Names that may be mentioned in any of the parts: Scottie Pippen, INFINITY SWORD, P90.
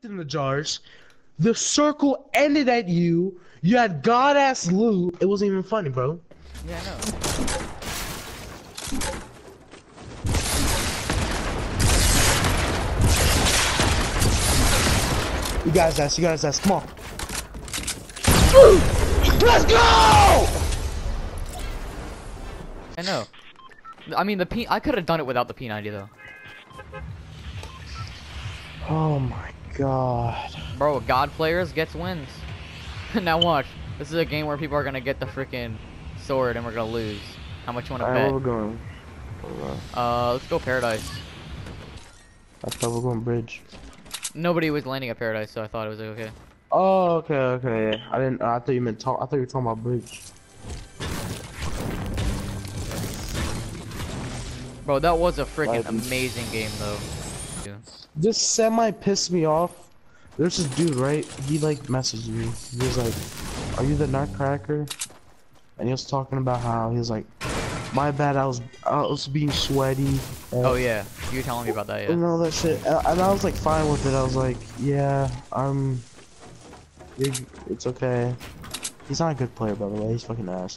dipped in the jars. The circle ended at you. You had god-ass loot. It wasn't even funny, bro. Yeah, I know. You got his ass. You got his ass. Come on. Woo! Let's go! I know. I mean, the P. I could have done it without the P90 though. Oh my god. Bro, god players gets wins. Now watch. This is a game where people are gonna get the freaking sword and we're gonna lose. How much you wanna bet? We're going. Let's go paradise. I thought we're going bridge. Nobody was landing at paradise, so I thought it was okay. Oh, okay, okay. Yeah. I didn't. I thought you meant talk. I thought you were talking about bridge. Bro, that was a freaking amazing game though. Yeah. This semi pissed me off. There's this dude, right? He like messaged me. He was like, "Are you the Nutcracker?" And he was talking about how he was like, "My bad, I was being sweaty." And, oh yeah, you were telling me about that. Yeah. And all that shit, and I was like fine with it. I was like, "Yeah, it's okay." He's not a good player, by the way. He's fucking ass.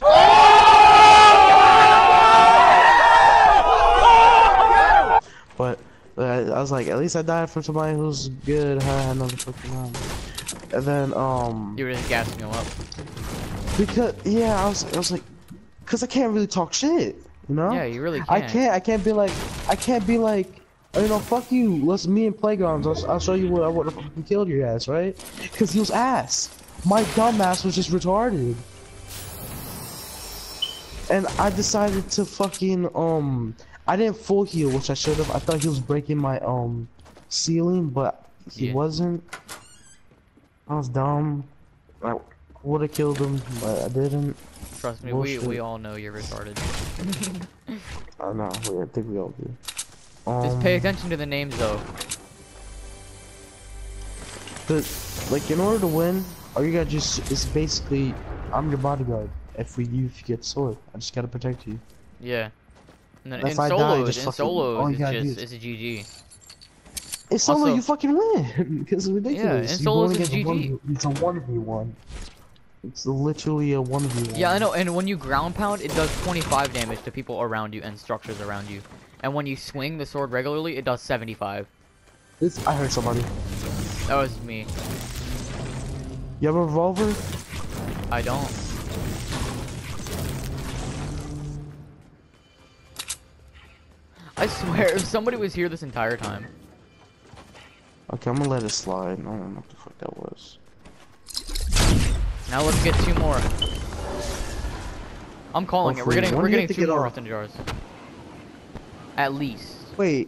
But I was like, at least I died from somebody who's good. I had another fucking round. And then you were just gassing him up. Because yeah, I was like, cause I can't really talk shit, you know? Yeah, you really can't. I can't be like, you know, fuck you. Let's meet in playgrounds. I'll show you what I would have fucking killed your ass, right? Cause he was ass. My dumb ass was just retarded. And I decided to fucking I didn't full heal, which I should have. I thought he was breaking my ceiling, but he wasn't. I was dumb. I would have killed him, but I didn't. Trust me, we all know you're retarded. I know. I think we all do. Just pay attention to the names, though. Like, in order to win, all you gotta is basically, I'm your bodyguard. If you get sword, I just gotta protect you. Yeah. And then in solos, it's a GG. In solo, also, you fucking win. It's ridiculous. Yeah, in solos, it's GG. It's a 1v1. It's literally a 1v1. Yeah, I know. And when you ground pound, it does 25 damage to people around you and structures around you. And when you swing the sword regularly, it does 75. I heard somebody. That was me. You have a revolver? I don't. I swear, if somebody was here this entire time. Okay, I'm gonna let it slide. I don't know what the fuck that was. Now let's get 2 more. I'm calling it. We're getting 2 more often jars. At least. Wait,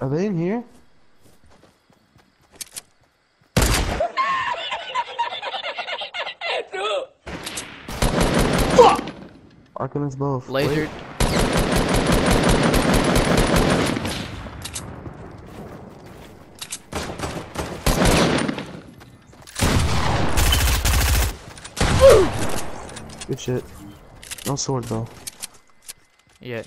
are they in here? Fuck! Arcanist both. Lasered. Good shit. No sword though. Yeah.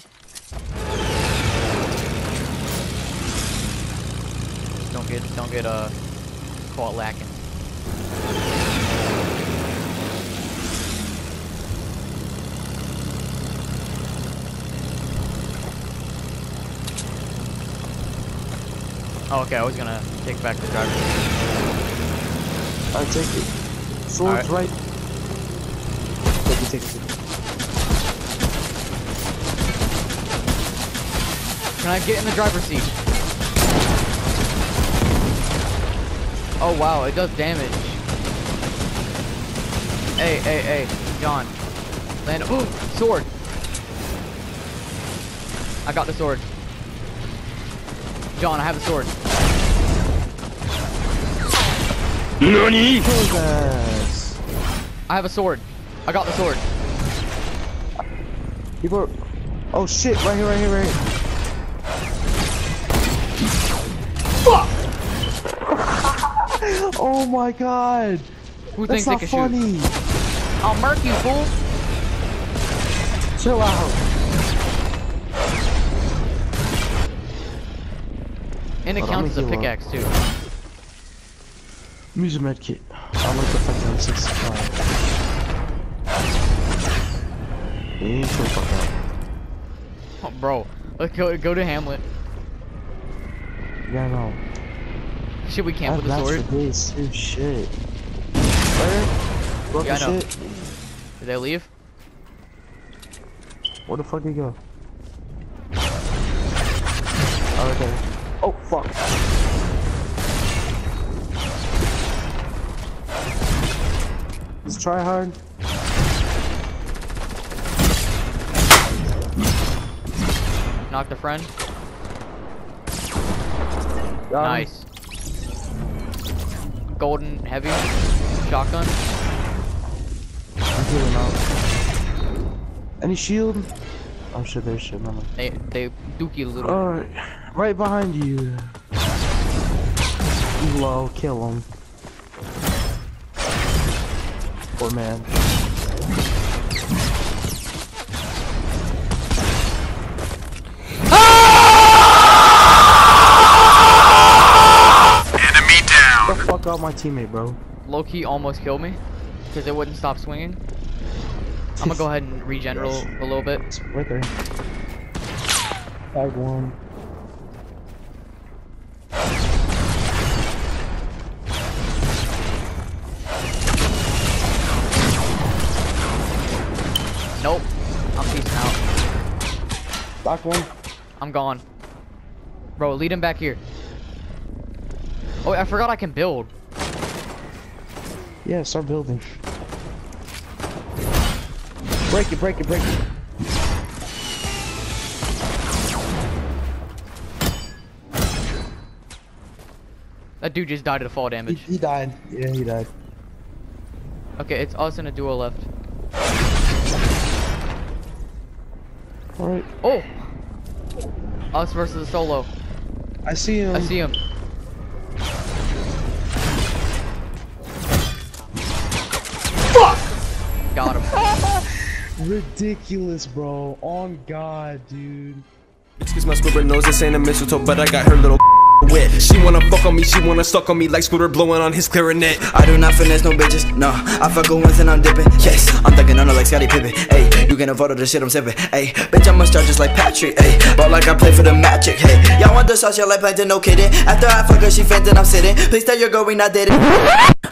Don't get caught lacking. Oh, okay, I was gonna take back the driver. I take it. Sword's right. Can I get in the driver's seat? Oh wow, it does damage. Hey, John. Land. Oh, sword. I got the sword. John, I have the sword. Nani? I have a sword. I got the sword. People are... Oh shit, right here. Fuck! Oh my god! Who thinks they can shoot? I'll murk you, fool! Chill out. And it counts as a pickaxe, too. Use a medkit. I'll look up my down 65. And go fuck out. Oh, bro. Let's go to Hamlet. Yeah, no. Should we camp with the sword? That's the base, dude. Shit. Where? Yeah, I know. Shit? Did they leave? Where the fuck did he go? Oh, okay. Oh, fuck. Let's try hard. Knocked a friend. Nice. Golden heavy shotgun. I'm healing out. Any shield? Oh shit, there's shit, man. They dookie a little. Alright, right behind you. Low, kill him. Poor man. Enemy down. What the fuck out my teammate, bro? Low-key almost killed me because it wouldn't stop swinging. I'm gonna go ahead and regen a little bit. It's right there. Tag one. Nope. I'm peacing out. Back one. I'm gone. Bro, lead him back here. Oh, I forgot I can build. Yeah, start building. Break it, break it, break it. That dude just died to fall damage. He died. Yeah, he died. Okay, it's us and a duo left. Alright. Oh! Us versus a solo. I see him. I see him. Fuck! Got him. Ridiculous, bro. On God, dude. Excuse my stupid nose, this ain't a mistletoe, but I got her little wit. She wanna fuck on me, she wanna suck on me like Scooter blowing on his clarinet. I do not finesse no bitches, no. I fuck with ones and I'm dipping. Yes, I'm thugging on her like Scottie Pippen. Ayy, you gonna vote on the shit I'm sipping. Ayy, bitch, I must start just like Patrick. Ayy, ball like I play for the Magic. Hey, y'all want the sauce, y'all like Plankton, no kidding. After I fuck her, she fainted, I'm sitting. Please tell your girl we not dating.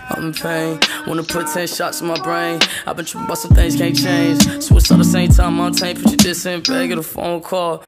I'm in pain, wanna put 10 shots in my brain. I've been tripping about some things can't change. So it's all the same time, I'm tamed, put your diss in, bag of a phone call.